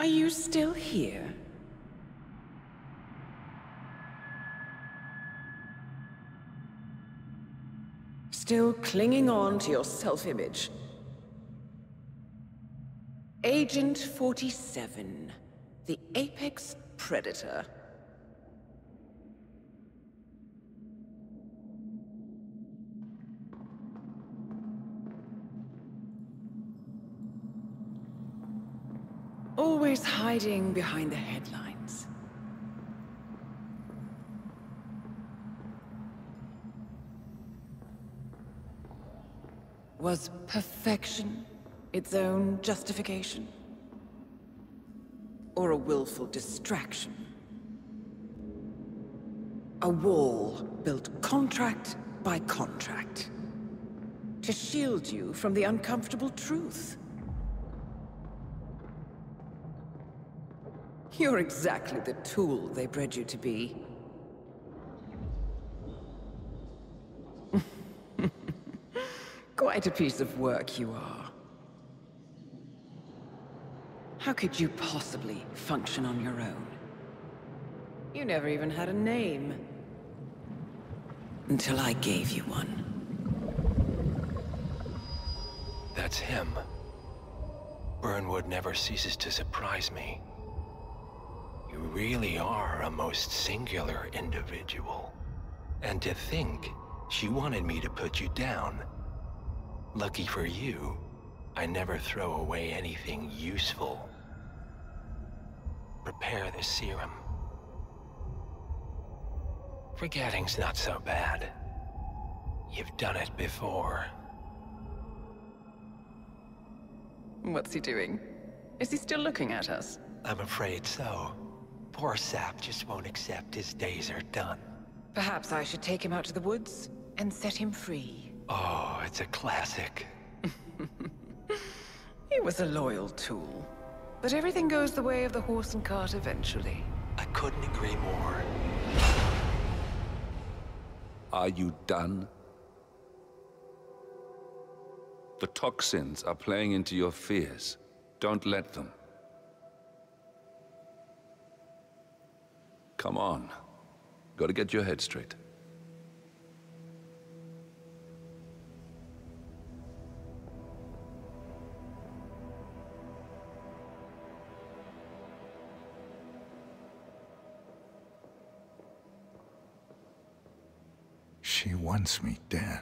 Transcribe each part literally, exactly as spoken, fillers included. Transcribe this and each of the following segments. Are you still here? Still clinging on to your self-image. Agent forty-seven, the Apex Predator. Always hiding behind the headlines. Was perfection its own justification? Or a willful distraction? A wall built contract by contract to shield you from the uncomfortable truth. You're exactly the tool they bred you to be. Quite a piece of work you are. How could you possibly function on your own? You never even had a name. Until I gave you one. That's him. Burnwood never ceases to surprise me. You really are a most singular individual. And to think, she wanted me to put you down. Lucky for you, I never throw away anything useful. Prepare the serum. Forgetting's not so bad. You've done it before. What's he doing? Is he still looking at us? I'm afraid so. Poor sap just won't accept his days are done. Perhaps I should take him out to the woods and set him free. Oh, it's a classic. He was a loyal tool. But everything goes the way of the horse and cart eventually. I couldn't agree more. Are you done? The toxins are playing into your fears. Don't let them. Come on. Gotta get your head straight. She wants me dead.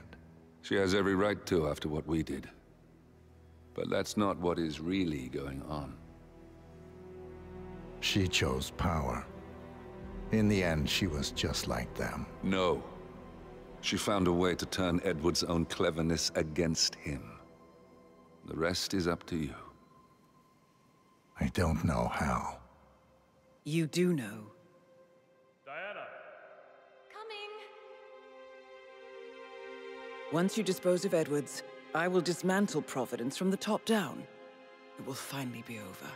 She has every right to after what we did. But that's not what is really going on. She chose power. In the end, she was just like them. No. She found a way to turn Edward's own cleverness against him. The rest is up to you. I don't know how. You do know. Diana! Coming! Once you dispose of Edward's, I will dismantle Providence from the top down. It will finally be over.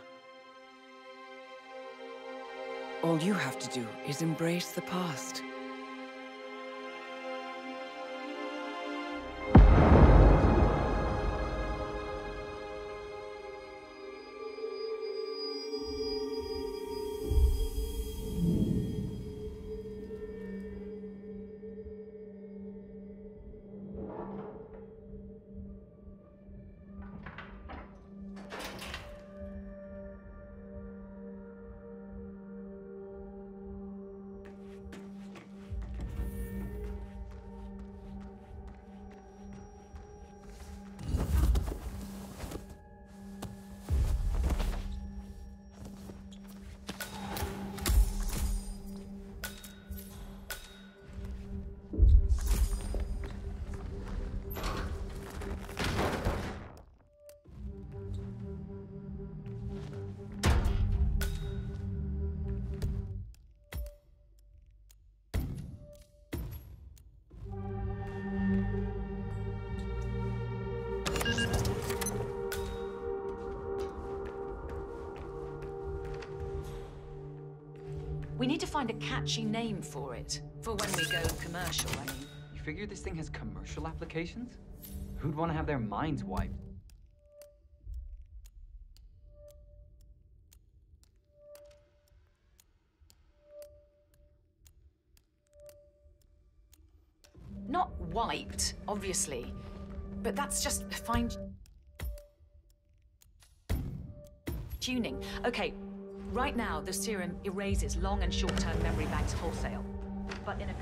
All you have to do is embrace the past. We need to find a catchy name for it. For when we go commercial, I mean. You figure this thing has commercial applications? Who'd want to have their minds wiped? Not wiped, obviously, but that's just fine tuning. Okay, right now the serum erases long and short-term memory banks wholesale, but in a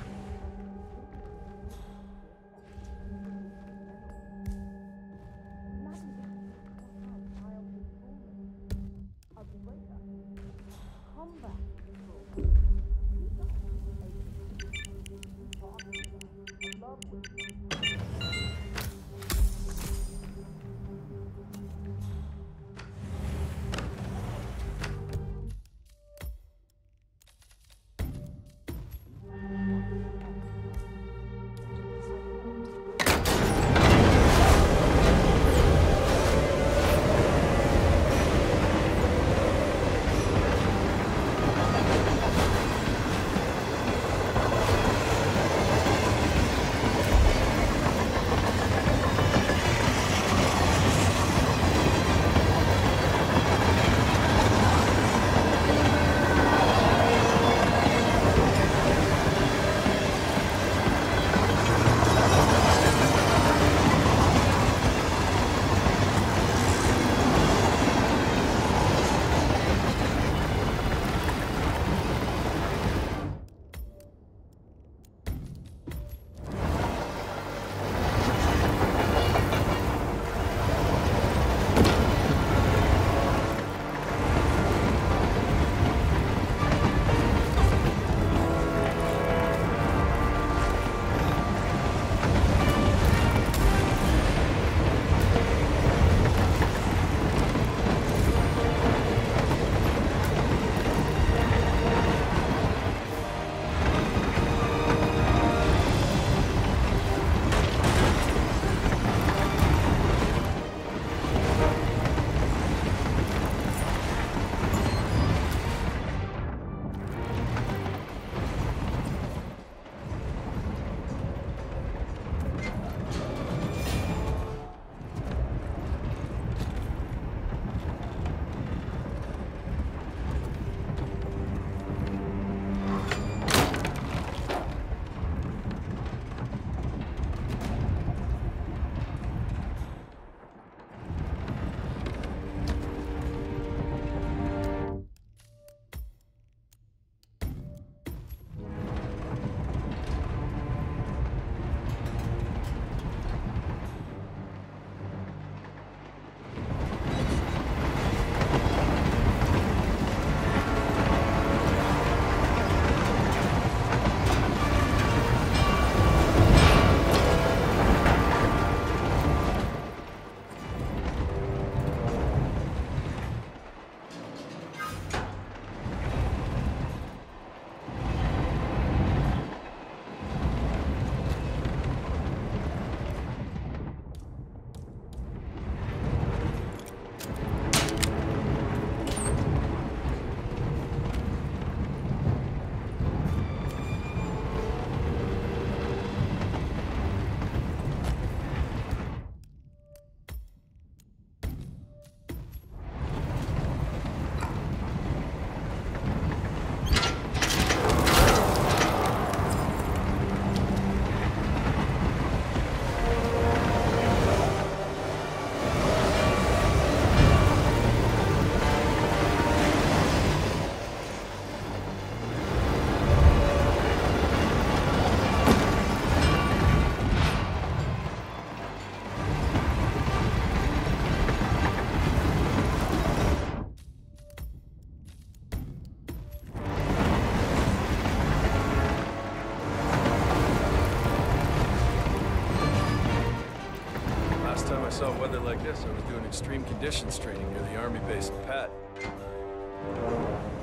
weather like this, I was doing extreme conditions training near the army base in Pat.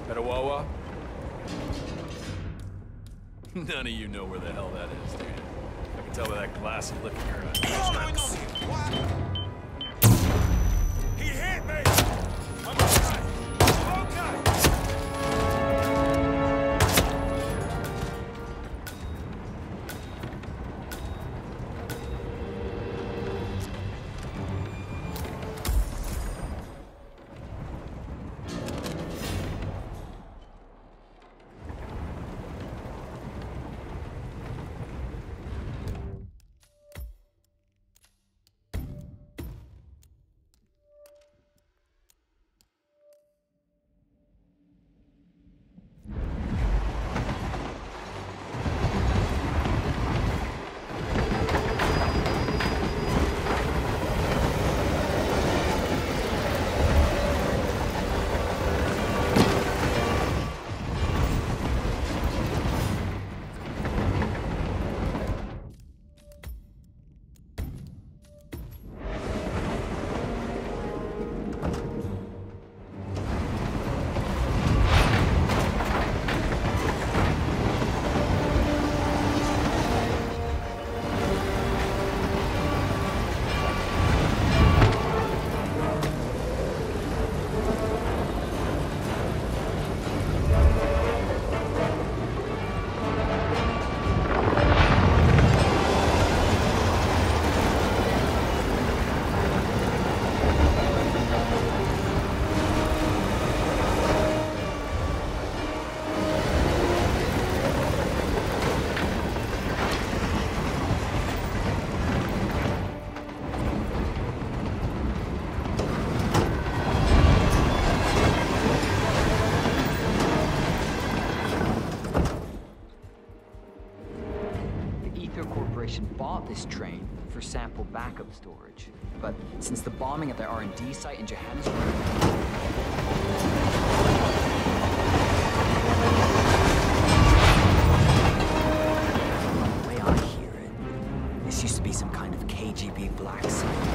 Petawawa? None of you know where the hell that is, dude. I can tell by that glassy look in your eyes. What's going on here? What? sample backup storage. But since the bombing at their R and D site in Johannesburg... The way I hear it, this used to be some kind of K G B black site.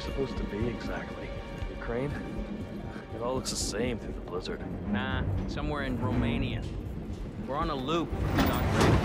Supposed to be exactly? Ukraine? It all looks the same through the blizzard. Nah, somewhere in Romania. We're on a loop, not great.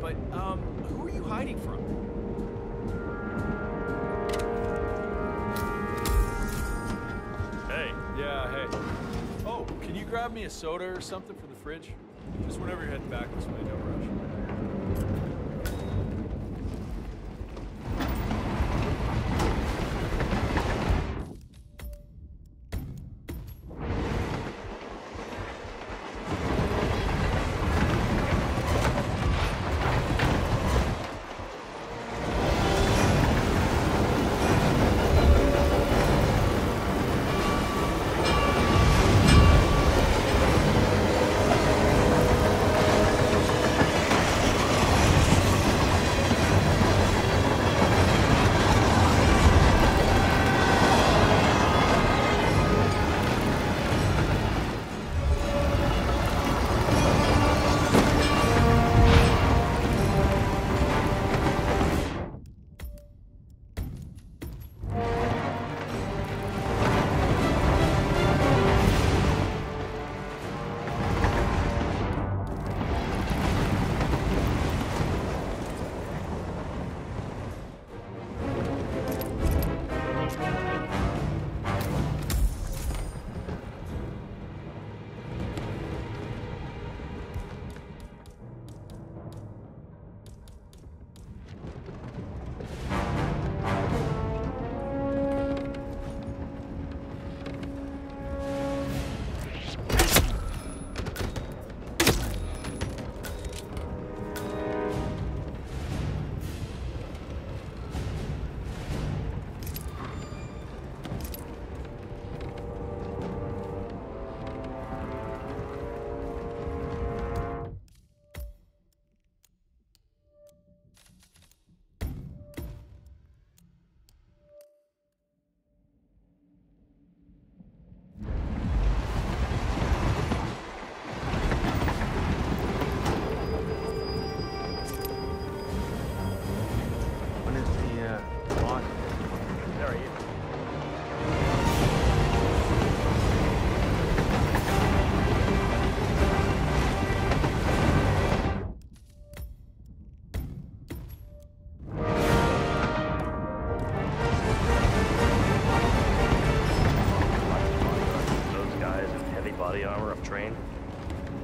But, um, who are you hiding from? Hey. Yeah, hey. Oh, can you grab me a soda or something from the fridge? Just whenever you're heading back this way, no rush.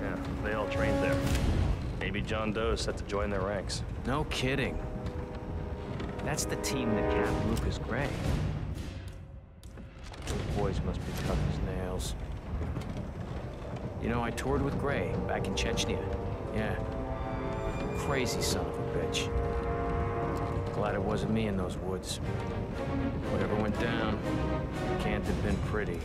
Yeah, they all trained there. Maybe John Doe's had to join their ranks. No kidding. That's the team that capped Lucas Gray. Those boys must be tough as nails. You know, I toured with Gray back in Chechnya. Yeah. Crazy son of a bitch. Glad it wasn't me in those woods. Whatever went down, it can't have been pretty.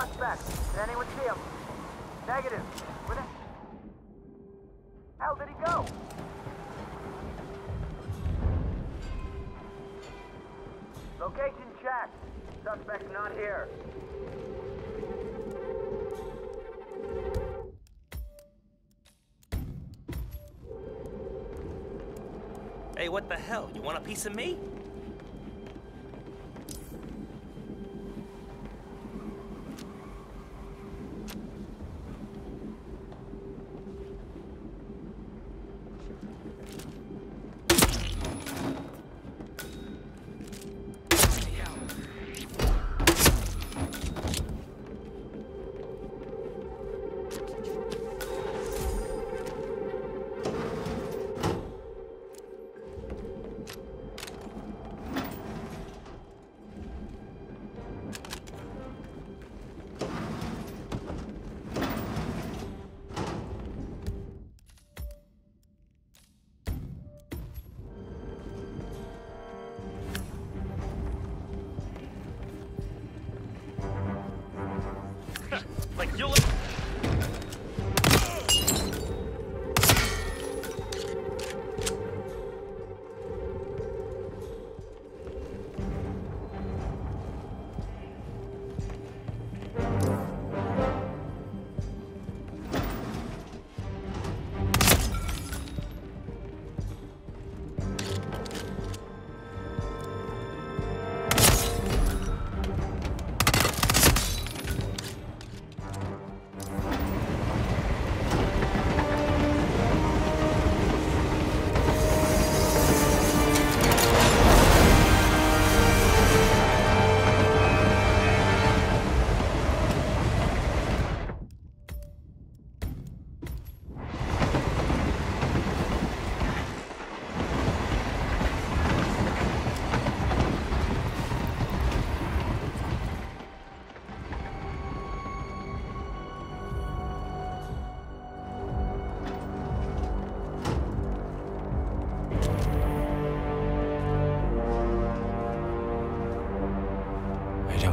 suspect. Did anyone see him? Negative. Where the hell did he go? Location checked. Suspect not here. Hey, what the hell? You want a piece of me?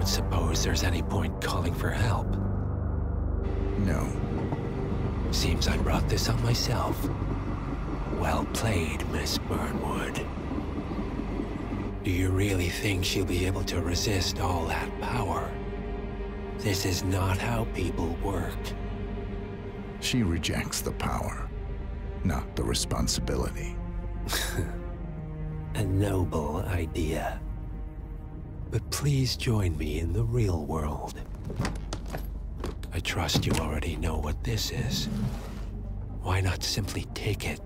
Suppose there's any point calling for help? No. Seems I brought this on myself. Well played, Miss Burnwood. Do you really think she'll be able to resist all that power? This is not how people work. She rejects the power, not the responsibility. A noble idea. But please join me in the real world. I trust you already know what this is. Why not simply take it?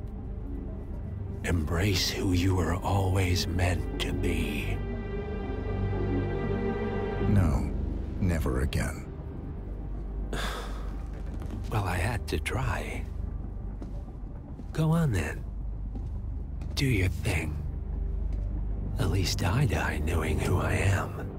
Embrace who you were always meant to be. No, never again. Well, I had to try. Go on then. Do your thing. At least I die knowing who I am.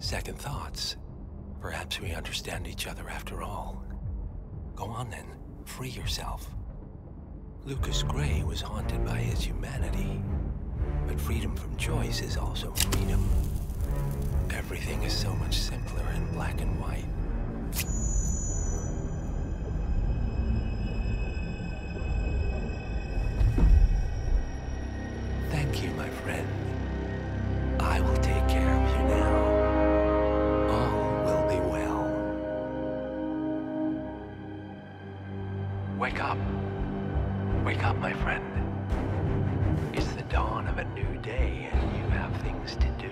Second thoughts. Perhaps we understand each other after all. Go on then, free yourself. Lucas Gray was haunted by his humanity, but freedom from choice is also freedom. Everything is so much simpler in black and white. Thank you, my friend. I will take care of you now. Wake up! Wake up, my friend. It's the dawn of a new day, and you have things to do.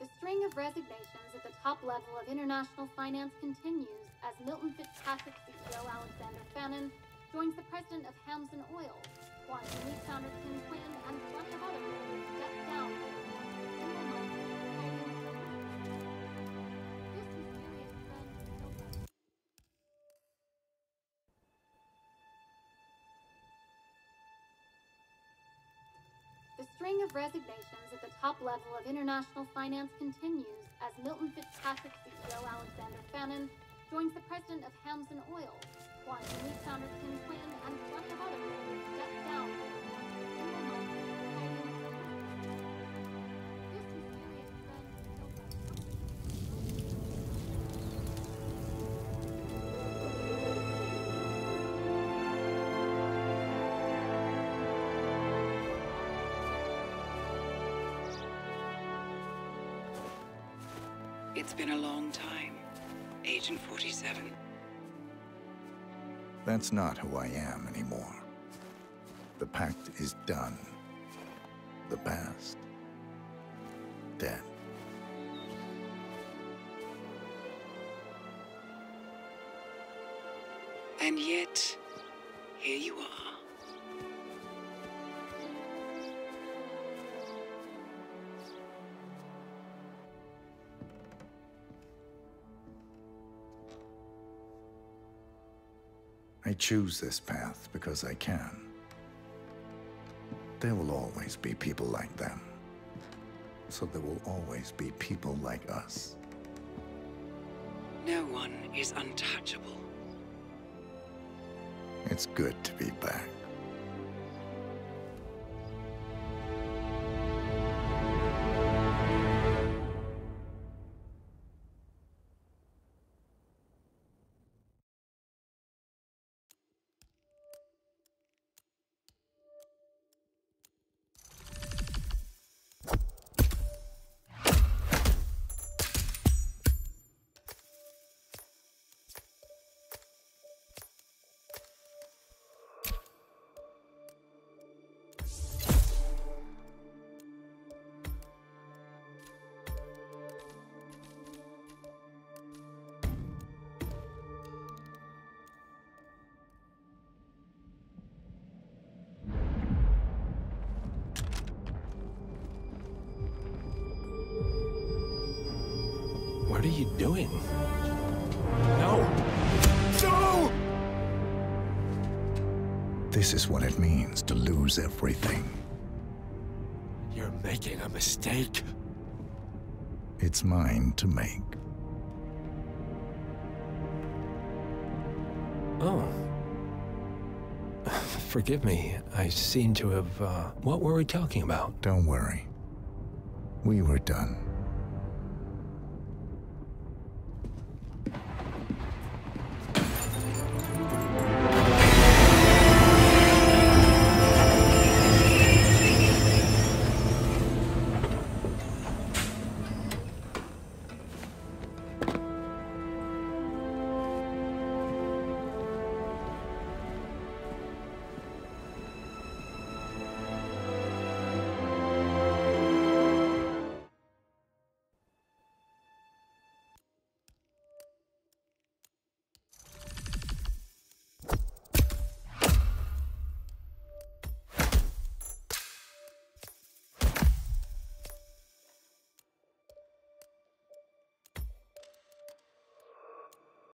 The string of resignations at the top level of international finance continues as Milton Fitzpatrick C E O Alexander Fannin joins the president of Hansen Oil, while the lead founder Kim Quinn and plenty of others step down. The string of resignations at the top level of international finance continues as Milton Fitzpatrick C E O Alexander Fannin joins the president of Hansen Oil, while the lead founder Kim Quinn and plenty of others step down. It's been a long time, Agent forty-seven. That's not who I am anymore. The pact is done. The past. Dead. And yet, here you are. I choose this path because I can. There will always be people like them. So there will always be people like us. No one is untouchable. It's good to be back. What are you doing? No! No! This is what it means to lose everything. You're making a mistake. It's mine to make. Oh. forgive me. I seem to have, uh, what were we talking about? Don't worry. We were done.